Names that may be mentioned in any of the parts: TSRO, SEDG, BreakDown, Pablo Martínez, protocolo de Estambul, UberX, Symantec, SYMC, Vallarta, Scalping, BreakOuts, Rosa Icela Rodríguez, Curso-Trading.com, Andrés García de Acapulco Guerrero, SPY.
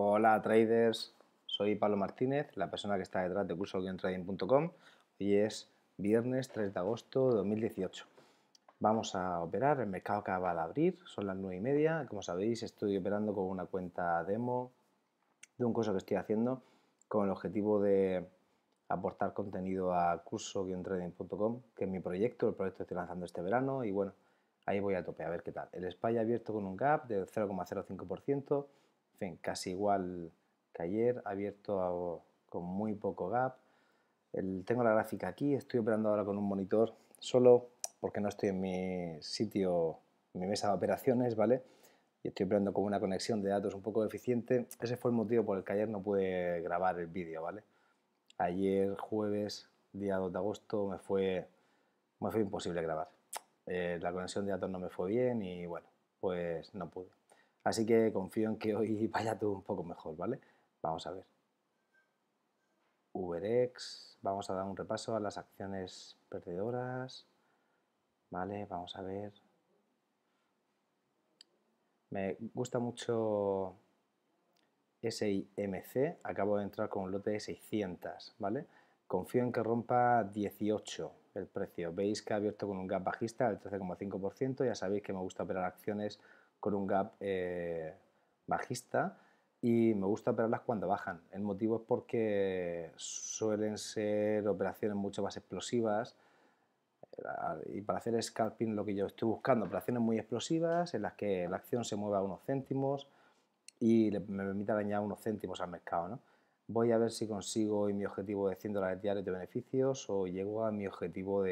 Hola traders, soy Pablo Martínez, la persona que está detrás de Curso-Trading.com. Hoy es viernes 3 de agosto de 2018. Vamos a operar, el mercado acaba de abrir, son las 9:30. Como sabéis, estoy operando con una cuenta demo de un curso que estoy haciendo con el objetivo de aportar contenido a Curso-Trading.com, que es mi proyecto, el proyecto que estoy lanzando este verano. Y bueno, ahí voy a tope, a ver qué tal. El SPY abierto con un gap del 0,05%. En fin, casi igual que ayer, abierto con muy poco gap. Tengo la gráfica aquí, estoy operando ahora con un monitor solo porque no estoy en mi sitio, en mi mesa de operaciones, ¿vale? Y estoy operando con una conexión de datos un poco deficiente. Ese fue el motivo por el que ayer no pude grabar el vídeo, ¿vale? Ayer, jueves, día 2 de agosto, me fue imposible grabar. La conexión de datos no me fue bien y bueno, pues no pude. Así que confío en que hoy vaya todo un poco mejor, ¿vale? Vamos a ver. UberX, vamos a dar un repaso a las acciones perdedoras. Vale, vamos a ver. Me gusta mucho SYMC, acabo de entrar con un lote de 600, ¿vale? Confío en que rompa 18 el precio. Veis que ha abierto con un gap bajista del 13,5%, ya sabéis que me gusta operar acciones con un gap bajista y me gusta operarlas cuando bajan. El motivo es porque suelen ser operaciones mucho más explosivas y para hacer scalping lo que yo estoy buscando, operaciones muy explosivas en las que la acción se mueva a unos céntimos y me permite arañar unos céntimos al mercado, ¿no? Voy a ver si consigo hoy mi objetivo de 100 dólares diarios de beneficios o llego a mi objetivo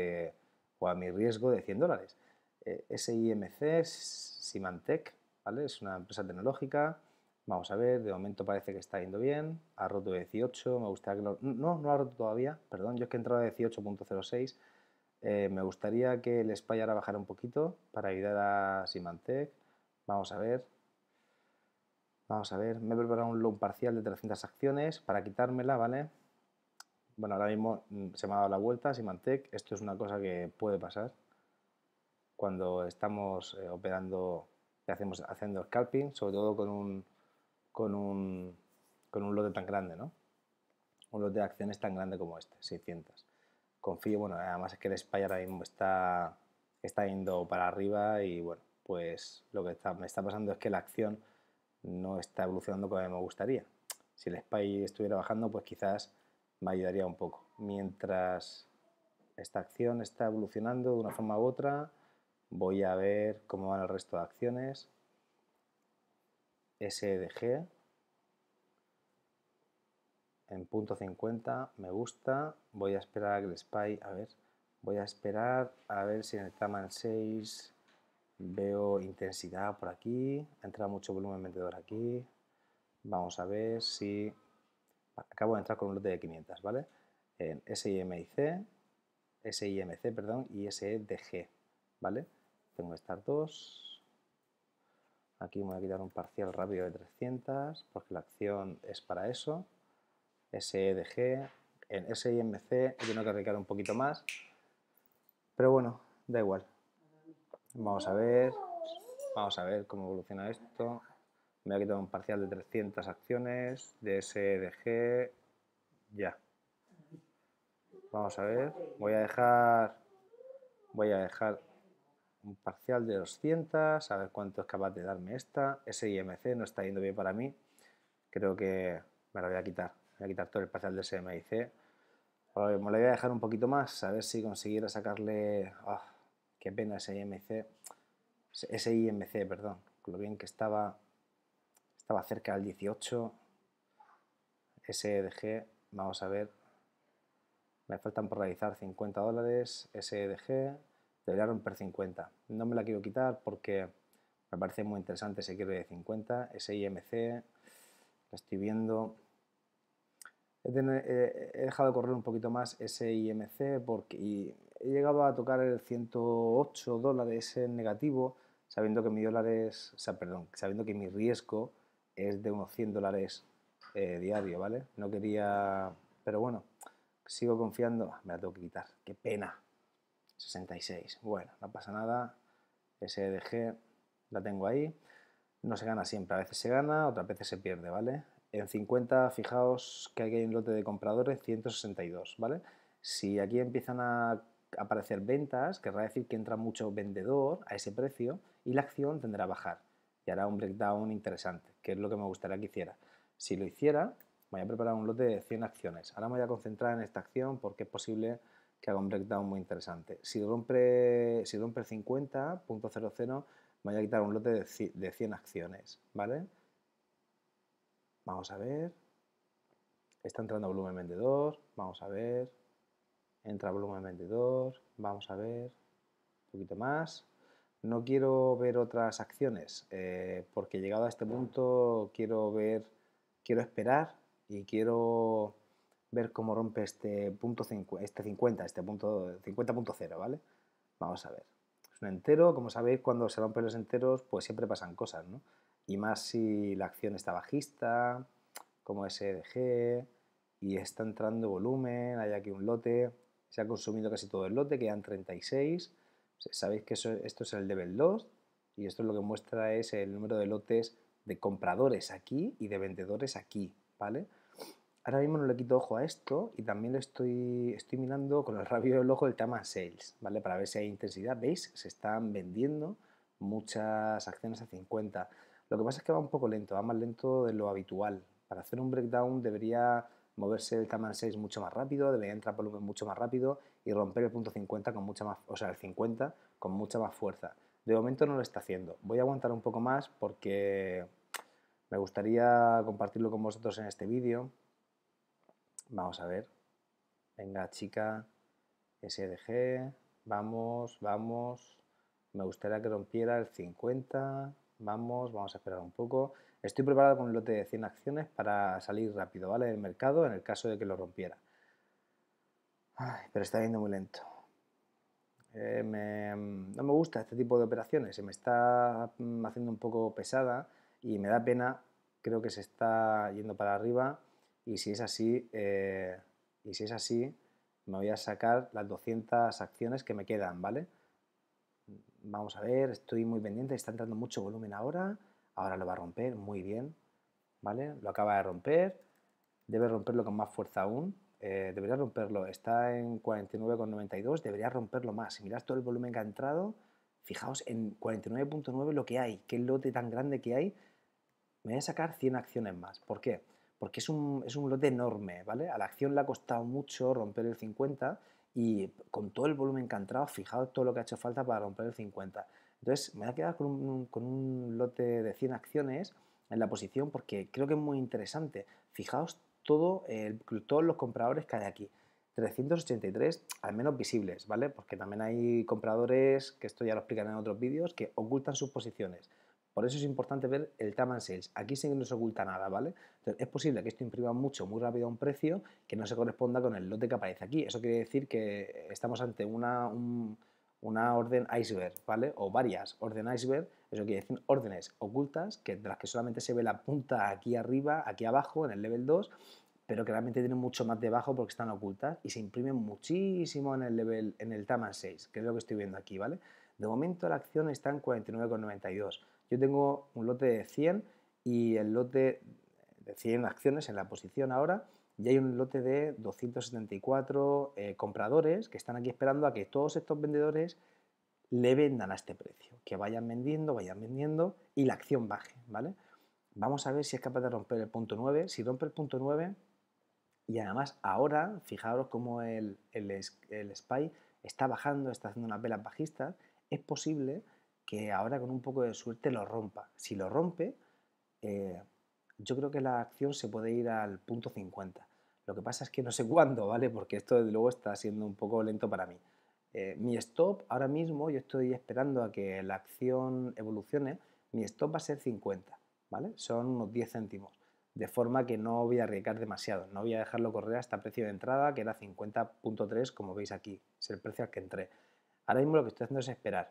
o a mi riesgo de 100 dólares. SYMC, Symantec, ¿vale? Es una empresa tecnológica. Vamos a ver, de momento parece que está yendo bien. Ha roto 18, me gustaría que no ha roto todavía, perdón, yo es que he entrado a 18.06. Me gustaría que el SPY ahora bajara un poquito para ayudar a Symantec. Vamos a ver, me he preparado un long parcial de 300 acciones para quitármela, ¿vale? Bueno, ahora mismo se me ha dado la vuelta Symantec, esto es una cosa que puede pasar. Cuando estamos operando y haciendo scalping, sobre todo con un lote tan grande, ¿no? Un lote de acciones tan grande como este, 600. Confío, bueno, además es que el SPY ahora mismo está yendo para arriba y bueno, pues lo que me está pasando es que la acción no está evolucionando como me gustaría. Si el SPY estuviera bajando, pues quizás me ayudaría un poco. Mientras esta acción está evolucionando de una forma u otra, voy a ver cómo van el resto de acciones. SEDG en .50 me gusta. Voy a esperar a que el SPY, a ver, voy a esperar a ver si en el Taman 6 veo intensidad por aquí. Entra mucho volumen vendedor aquí. Vamos a ver si acabo de entrar con un lote de 500, ¿vale? En SYMC, y SEDG, ¿vale? Tengo estas dos. Aquí me voy a quitar un parcial rápido de 300 porque la acción es para eso. SEDG, en SYMC yo tengo que arriesgar un poquito más, pero bueno, da igual. Vamos a ver cómo evoluciona esto. Me voy a quitar un parcial de 300 acciones de SEDG ya. Vamos a ver, voy a dejar un parcial de 200, a ver cuánto es capaz de darme esta. SYMC no está yendo bien para mí, creo que me la voy a quitar. Voy a quitar todo el parcial de SYMC. Bueno, me la voy a dejar un poquito más, a ver si consiguiera sacarle... Oh, qué pena SYMC, perdón. Lo bien que estaba cerca del 18. SEDG, vamos a ver. Me faltan por realizar 50 dólares. SEDG, debería romper 50. No me la quiero quitar porque me parece muy interesante ese quiero de 50. SYMC, lo estoy viendo. He dejado de correr un poquito más SYMC porque he llegado a tocar el 108 dólares en negativo, sabiendo que mi riesgo es de unos 100 dólares diario, ¿vale? No quería, pero bueno. Sigo confiando, me la tengo que quitar, qué pena, 66, bueno, no pasa nada, SDG la tengo ahí, no se gana siempre, a veces se gana, otras veces se pierde, ¿vale? En 50, fijaos que aquí hay un lote de compradores, 162, ¿vale? Si aquí empiezan a aparecer ventas, querrá decir que entra mucho vendedor a ese precio y la acción tendrá a bajar y hará un breakdown interesante, que es lo que me gustaría que hiciera. Si lo hiciera, voy a preparar un lote de 100 acciones. Ahora me voy a concentrar en esta acción porque es posible que haga un breakdown muy interesante. Si rompe 50.00, me voy a quitar un lote de 100 acciones, ¿vale? Vamos a ver. Está entrando volumen vendedor. Vamos a ver. Entra volumen vendedor. Vamos a ver. Un poquito más. No quiero ver otras acciones porque llegado a este punto quiero esperar y quiero ver cómo rompe este punto 50, este punto 50.0, ¿vale? Vamos a ver. Es un entero, como sabéis, cuando se rompen los enteros, pues siempre pasan cosas, ¿no? Y más si la acción está bajista, como SEDG, y está entrando volumen, hay aquí un lote, se ha consumido casi todo el lote, quedan 36. Sabéis que esto es el level 2 y esto lo que muestra es el número de lotes de compradores aquí y de vendedores aquí, ¿vale? Ahora mismo no le quito ojo a esto y también lo estoy mirando con el rabillo del ojo el tema sales, ¿vale? Para ver si hay intensidad. ¿Veis? Se están vendiendo muchas acciones a 50. Lo que pasa es que va un poco lento, va más lento de lo habitual. Para hacer un breakdown debería moverse el Taman 6 mucho más rápido, debería entrar volumen mucho más rápido y romper el punto 50 con mucha más, o sea, el 50 con mucha más fuerza. De momento no lo está haciendo. Voy a aguantar un poco más porque me gustaría compartirlo con vosotros en este vídeo. Vamos a ver. Venga, chica, SDG, vamos, vamos. Me gustaría que rompiera el 50. Vamos a esperar un poco. Estoy preparado con un lote de 100 acciones para salir rápido, ¿vale? Del mercado en el caso de que lo rompiera. Ay, pero está yendo muy lento. No me gusta este tipo de operaciones. Se me está haciendo un poco pesada y me da pena. Creo que se está yendo para arriba y si es así, me voy a sacar las 200 acciones que me quedan, ¿vale? Vamos a ver, estoy muy pendiente, está entrando mucho volumen ahora, lo va a romper, muy bien, ¿vale? Lo acaba de romper, debe romperlo con más fuerza aún, debería romperlo, está en 49.92, debería romperlo más, si mirad todo el volumen que ha entrado, fijaos en 49.9 lo que hay, qué lote tan grande que hay, me voy a sacar 100 acciones más, ¿por qué? Porque es un lote enorme, ¿vale? A la acción le ha costado mucho romper el 50, y con todo el volumen que ha entrado, fijaos todo lo que ha hecho falta para romper el 50. Entonces me voy a quedar con un lote de 100 acciones en la posición porque creo que es muy interesante. Fijaos todos los compradores que hay aquí. 383 al menos visibles, ¿vale? Porque también hay compradores, que esto ya lo explicaré en otros vídeos, que ocultan sus posiciones. Por eso es importante ver el time and sales. Aquí sí que no se oculta nada, ¿vale? Entonces es posible que esto imprima muy rápido a un precio que no se corresponda con el lote que aparece aquí. Eso quiere decir que estamos ante una orden iceberg, ¿vale? O varias orden iceberg. Eso quiere decir órdenes ocultas de las que solamente se ve la punta aquí arriba, aquí abajo, en el level 2, pero que realmente tienen mucho más debajo porque están ocultas y se imprimen muchísimo en el level, en el time and sales, que es lo que estoy viendo aquí, ¿vale? De momento la acción está en 49.92. Yo tengo un lote de 100 y el lote de 100 acciones en la posición ahora y hay un lote de 274 compradores que están aquí esperando a que todos estos vendedores le vendan a este precio, que vayan vendiendo y la acción baje, ¿vale? Vamos a ver si es capaz de romper el punto 9, si rompe el punto 9 y además ahora, fijaros cómo el SPY está bajando, está haciendo unas velas bajistas, es posible que ahora con un poco de suerte lo rompa. Si lo rompe, yo creo que la acción se puede ir al punto 50. Lo que pasa es que no sé cuándo, ¿vale? Porque esto desde luego está siendo un poco lento para mí. Mi stop, ahora mismo yo estoy esperando a que la acción evolucione, mi stop va a ser 50, ¿vale? Son unos 10 céntimos, de forma que no voy a arriesgar demasiado, no voy a dejarlo correr hasta el precio de entrada, que era 50.3, como veis aquí, es el precio al que entré. Ahora mismo lo que estoy haciendo es esperar.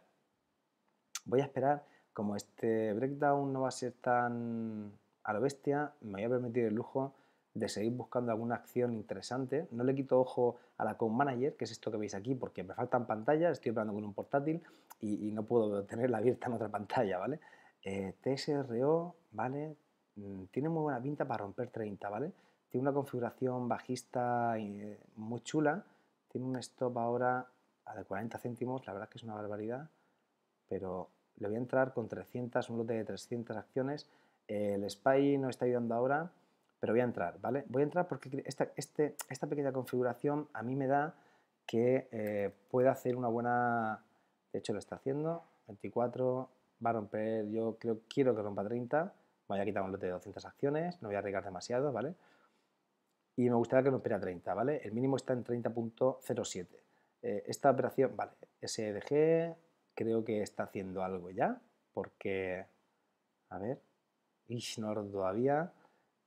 Voy a esperar, como este breakdown no va a ser tan a lo bestia, me voy a permitir el lujo de seguir buscando alguna acción interesante. No le quito ojo a la Account Manager, que es esto que veis aquí, porque me faltan pantallas, estoy operando con un portátil y no puedo tenerla abierta en otra pantalla, ¿vale? TSRO, ¿vale? tiene muy buena pinta para romper 30, ¿vale? Tiene una configuración bajista muy chula, tiene un stop ahora de 40 céntimos, la verdad es que es una barbaridad, pero le voy a entrar con 300, un lote de 300 acciones. El SPY no está ayudando ahora, pero voy a entrar, ¿vale? Voy a entrar porque esta pequeña configuración a mí me da que puede hacer una buena... De hecho lo está haciendo, 24, va a romper, yo creo, quiero que rompa 30, voy a quitar un lote de 200 acciones, no voy a arriesgar demasiado, ¿vale? Y me gustaría que rompiera 30, ¿vale? El mínimo está en 30.07. Esta operación, vale, SDG creo que está haciendo algo ya, porque, a ver, ignoro todavía,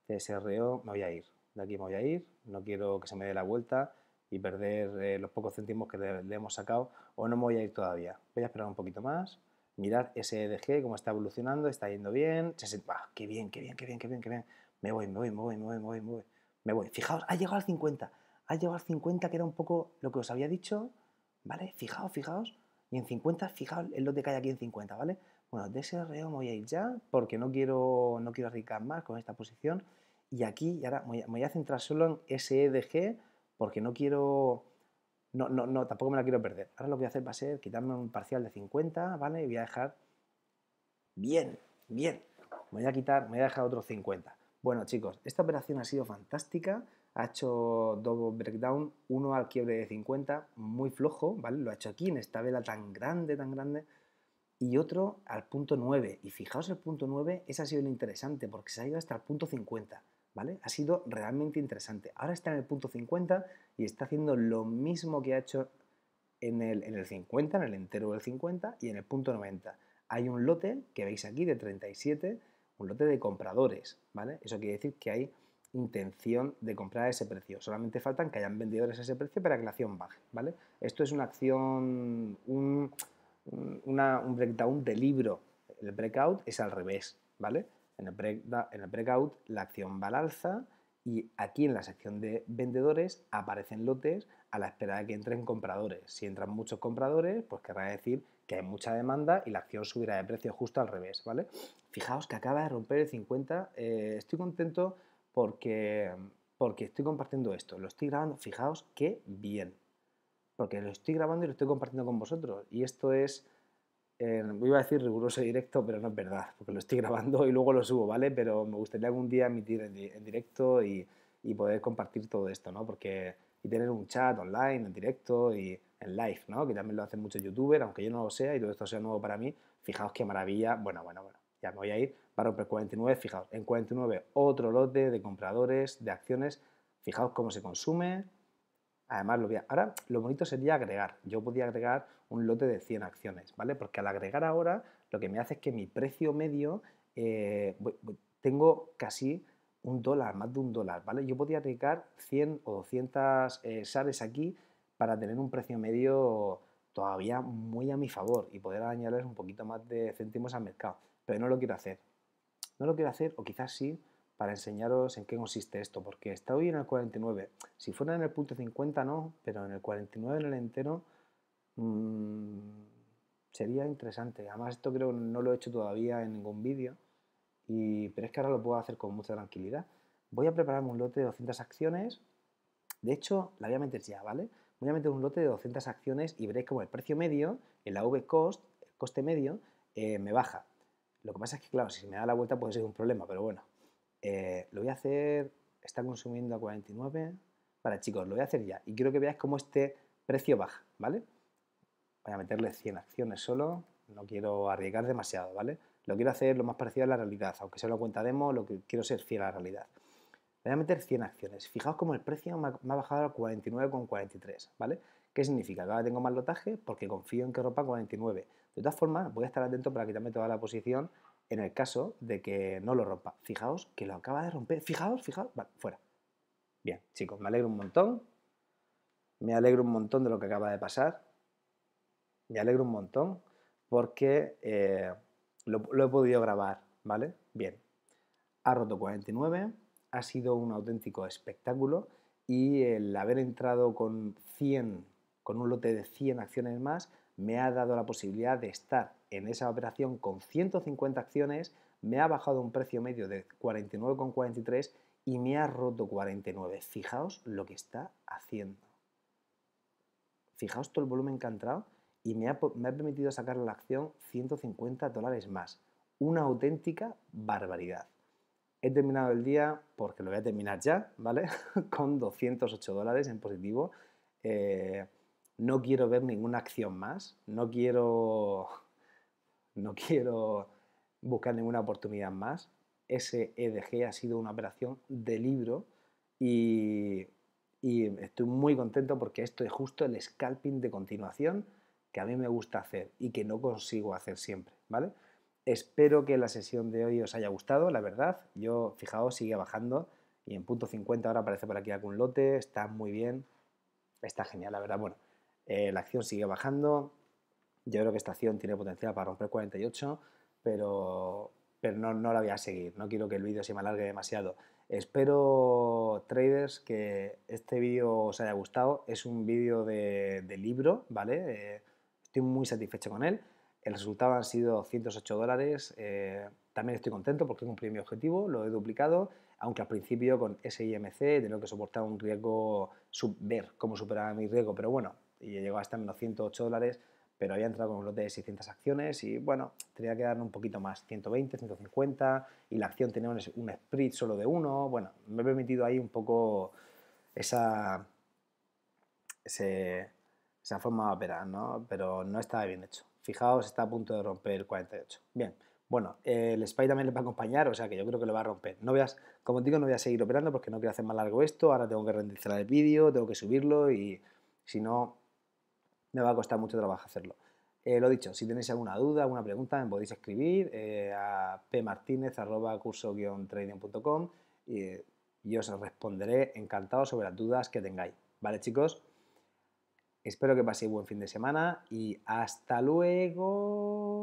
TSRO, me voy a ir, de aquí me voy a ir, no quiero que se me dé la vuelta y perder los pocos céntimos que le hemos sacado, o no me voy a ir todavía, voy a esperar un poquito más, mirar SDG cómo está evolucionando, está yendo bien, ah, qué bien, qué bien, qué bien, qué bien, qué bien, me voy, fijaos, ha llegado al 50, que era un poco lo que os había dicho, ¿vale? Fijaos, y en 50, fijaos el lote que hay aquí en 50, ¿vale? Bueno, de ese reo me voy a ir ya porque no quiero arriesgar más con esta posición. Y aquí, y ahora me voy a centrar solo en SEDG porque no quiero... No, tampoco me la quiero perder. Ahora lo que voy a hacer va a ser quitarme un parcial de 50, ¿vale? Y voy a dejar... Bien. Me voy a dejar otros 50. Bueno, chicos, esta operación ha sido fantástica. Ha hecho dos breakdown, uno al quiebre de 50, muy flojo, ¿vale? Lo ha hecho aquí en esta vela tan grande... y otro al punto 9, y fijaos el punto 9, ese ha sido lo interesante, porque se ha ido hasta el punto 50, ¿vale? Ha sido realmente interesante. Ahora está en el punto 50 y está haciendo lo mismo que ha hecho en el 50, en el entero del 50 y en el punto 90. Hay un lote que veis aquí de 37, un lote de compradores, ¿vale? Eso quiere decir que hay intención de comprar a ese precio, solamente faltan que hayan vendedores a ese precio para que la acción baje, ¿vale? Esto es una acción, un breakdown de libro. El breakout es al revés, ¿vale? En el breakout la acción va al alza y aquí en la sección de vendedores aparecen lotes a la espera de que entren compradores. Si entran muchos compradores, pues querrá decir que hay mucha demanda y la acción subirá de precio justo al revés, ¿vale? Fijaos que acaba de romper el 50. Estoy contento porque estoy compartiendo esto. Lo estoy grabando. Fijaos qué bien. Porque lo estoy grabando y lo estoy compartiendo con vosotros. Y esto es, iba a decir riguroso y directo, pero no es verdad, porque lo estoy grabando y luego lo subo, ¿vale? Pero me gustaría algún día emitir en directo y poder compartir todo esto, ¿no? Porque, y tener un chat online, en directo y en live, ¿no? Que también lo hacen muchos youtubers, aunque yo no lo sea y todo esto sea nuevo para mí. Fijaos qué maravilla. Bueno, ya me voy a ir. Va a romper 49, fijaos, en 49 otro lote de compradores, de acciones. Fijaos cómo se consume. Además, ahora lo bonito sería agregar. Yo podía agregar un lote de 100 acciones, ¿vale? Porque al agregar ahora, lo que me hace es que mi precio medio, tengo casi $1, más de $1, ¿vale? Yo podía agregar 100 o 200 shares aquí para tener un precio medio todavía muy a mi favor y poder añadirles un poquito más de céntimos al mercado. Pero no lo quiero hacer. No lo quiero hacer, o quizás sí, para enseñaros en qué consiste esto, porque está hoy en el 49, si fuera en el punto 50 no, pero en el 49 en el entero sería interesante. Además esto creo que no lo he hecho todavía en ningún vídeo, pero es que ahora lo puedo hacer con mucha tranquilidad. Voy a prepararme un lote de 200 acciones, de hecho la voy a meter ya, ¿vale? Voy a meter un lote de 200 acciones y veréis como el precio medio, en la V-Cost, el coste medio, me baja. Lo que pasa es que claro, si me da la vuelta puede ser un problema, pero bueno. Lo voy a hacer, está consumiendo a 49, vale chicos, lo voy a hacer ya y quiero que veáis cómo este precio baja, ¿vale? Voy a meterle 100 acciones solo, no quiero arriesgar demasiado, ¿vale? Lo quiero hacer lo más parecido a la realidad, aunque sea una cuenta demo, lo que quiero ser fiel a la realidad. Le voy a meter 100 acciones, fijaos cómo el precio me ha bajado a 49,43, ¿vale? ¿Qué significa? Que ahora tengo más lotaje porque confío en que rompa 49, de todas formas voy a estar atento para quitarme toda la posición en el caso de que no lo rompa. Fijaos que lo acaba de romper. Fijaos. Vale, fuera. Bien, chicos, me alegro un montón. Me alegro un montón de lo que acaba de pasar. Me alegro un montón porque lo he podido grabar, ¿vale? Bien. Ha roto 49. Ha sido un auténtico espectáculo. Y el haber entrado con un lote de 100 acciones más, me ha dado la posibilidad de estar en esa operación con 150 acciones me ha bajado un precio medio de 49,43 y me ha roto 49. Fijaos lo que está haciendo. Fijaos todo el volumen que ha entrado y me ha permitido sacar la acción $150 más. Una auténtica barbaridad. He terminado el día, porque lo voy a terminar ya, ¿vale? Con $208 en positivo. No quiero ver ninguna acción más, no quiero buscar ninguna oportunidad más. SEDG ha sido una operación de libro y estoy muy contento porque esto es justo el scalping de continuación que a mí me gusta hacer y que no consigo hacer siempre, ¿vale? Espero que la sesión de hoy os haya gustado, la verdad. Yo, fijaos, sigue bajando y en punto 50 ahora aparece por aquí algún lote, está muy bien, está genial, la verdad. Bueno, la acción sigue bajando, yo creo que esta acción tiene potencial para romper 48, pero no la voy a seguir, no quiero que el vídeo se me alargue demasiado. Espero, traders, que este vídeo os haya gustado, es un vídeo de libro, ¿vale? Estoy muy satisfecho con él. El resultado han sido $108, también estoy contento porque he cumplido mi objetivo, lo he duplicado, aunque al principio con SYMC he tenido que soportar un riesgo, ver cómo superaba mi riesgo, pero bueno, y he llegado hasta menos $108, pero había entrado con un lote de 600 acciones y bueno, tenía que darle un poquito más, 120, 150, y la acción tenía un spread solo de 1, bueno, me he permitido ahí un poco esa forma de operar, ¿no? Pero no estaba bien hecho. Fijaos, está a punto de romper el 48. Bien, bueno, el SPY también le va a acompañar, o sea que yo creo que lo va a romper. No veas, como digo, no voy a seguir operando porque no quiero hacer más largo esto. Ahora tengo que renderizar el vídeo, tengo que subirlo y si no, me va a costar mucho trabajo hacerlo. Lo dicho, si tenéis alguna duda, alguna pregunta, me podéis escribir a pmartinez@curso-trading.com y os responderé encantado sobre las dudas que tengáis. ¿Vale, chicos? Espero que paséis buen fin de semana y hasta luego.